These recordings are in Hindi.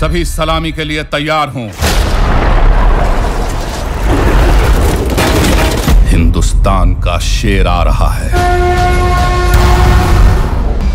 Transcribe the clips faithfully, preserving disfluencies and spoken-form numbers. सभी सलामी के लिए तैयार हूं। हिंदुस्तान का शेर आ रहा है।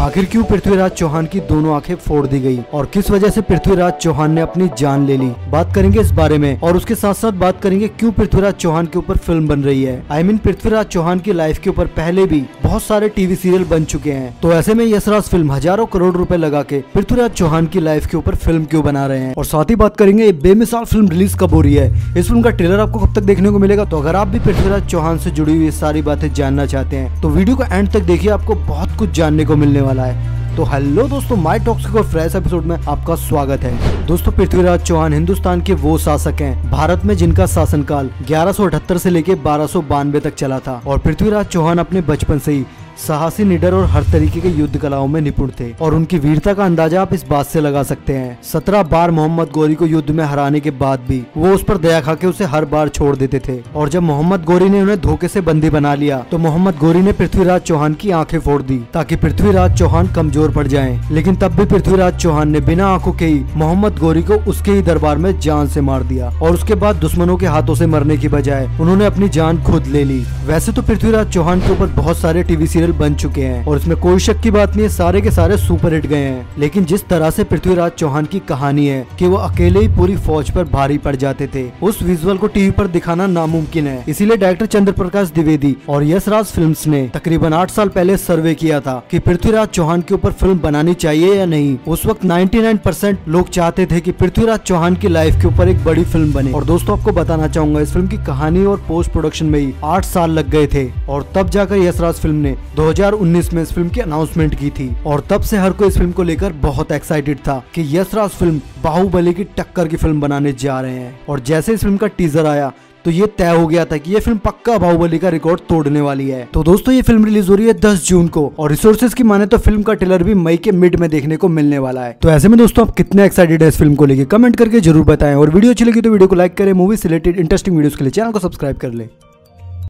आखिर क्यों पृथ्वीराज चौहान की दोनों आंखें फोड़ दी गई और किस वजह से पृथ्वीराज चौहान ने अपनी जान ले ली, बात करेंगे इस बारे में। और उसके साथ साथ बात करेंगे क्यों पृथ्वीराज चौहान के ऊपर फिल्म बन रही है। आई मीन पृथ्वीराज चौहान की लाइफ के ऊपर पहले भी बहुत सारे टीवी सीरियल बन चुके हैं, तो ऐसे में यशराज फिल्म हजारों करोड़ रुपए लगा के पृथ्वीराज चौहान की लाइफ के ऊपर फिल्म क्यों बना रहे हैं। और साथ ही बात करेंगे बेमिसाल फिल्म रिलीज कब हो रही है, इस फिल्म का ट्रेलर आपको कब तक देखने को मिलेगा। तो अगर आप भी पृथ्वीराज चौहान से जुड़ी हुई सारी बातें जानना चाहते हैं तो वीडियो को एंड तक देखिए, आपको बहुत कुछ जानने को मिलने वाला है। तो हेलो दोस्तों, माय टॉक्स के फ्रेश एपिसोड में आपका स्वागत है। दोस्तों पृथ्वीराज चौहान हिंदुस्तान के वो शासक हैं भारत में जिनका शासनकाल ग्यारह सौ अठहत्तर से लेकर बारह सौ बानवे तक चला था। और पृथ्वीराज चौहान अपने बचपन से ही साहसी, निडर और हर तरीके के युद्ध कलाओं में निपुण थे और उनकी वीरता का अंदाजा आप इस बात से लगा सकते हैं। सत्रह बार मोहम्मद गोरी को युद्ध में हराने के बाद भी वो उस पर दया खाके उसे हर बार छोड़ देते थे। और जब मोहम्मद गोरी ने उन्हें धोखे से बंदी बना लिया तो मोहम्मद गोरी ने पृथ्वीराज चौहान की आंखें फोड़ दी ताकि पृथ्वीराज चौहान कमजोर पड़ जाएं। लेकिन तब भी पृथ्वीराज चौहान ने बिना आंखों के ही मोहम्मद गोरी को उसके ही दरबार में जान से मार दिया और उसके बाद दुश्मनों के हाथों से मरने की बजाय उन्होंने अपनी जान खुद ले ली। वैसे तो पृथ्वीराज चौहान के ऊपर बहुत सारे टीवी सीरियल बन चुके हैं और इसमें कोई शक की बात नहीं है, सारे के सारे सुपरहिट गए हैं। लेकिन जिस तरह से पृथ्वीराज चौहान की कहानी है कि वो अकेले ही पूरी फौज पर भारी पड़ जाते थे, उस विजुअल को टीवी पर दिखाना नामुमकिन है। इसीलिए डायरेक्टर चंद्रप्रकाश द्विवेदी और यशराज फिल्म्स ने तकरीबन आठ साल पहले सर्वे किया था कि पृथ्वीराज चौहान के ऊपर फिल्म बनानी चाहिए या नहीं। उस वक्त नाइन्टी नाइन परसेंट लोग चाहते थे कि पृथ्वीराज चौहान की लाइफ के ऊपर एक बड़ी फिल्म बने। और दोस्तों आपको बताना चाहूंगा इस फिल्म की कहानी और पोस्ट प्रोडक्शन में ही आठ साल लग गए थे और तब जाकर यशराज फिल्म ने दो हज़ार उन्नीस में इस फिल्म की अनाउंसमेंट की थी। और तब से हर कोई इस फिल्म को लेकर बहुत एक्साइटेड था कि यशराज फिल्म बाहुबली की टक्कर की फिल्म बनाने जा रहे हैं। और जैसे इस फिल्म का टीजर आया तो ये तय हो गया था कि ये फिल्म पक्का बाहुबली का रिकॉर्ड तोड़ने वाली है। तो दोस्तों ये फिल्म रिलीज हो रही है दस जून को और रिसोर्सेज की माने तो फिल्म का ट्रेलर भी मई के मिड में देखने को मिलने वाला है। तो ऐसे में दोस्तों आप कितने एक्साइटेड है इस फिल्म को लेकर, कमेंट करके जरूर बताएं। और वीडियो अच्छी लगी तो वीडियो को लाइक करें। मूवी से रिलेटेड इंटरेस्टिंग वीडियो के लिए चैनल को सब्सक्राइब कर ले।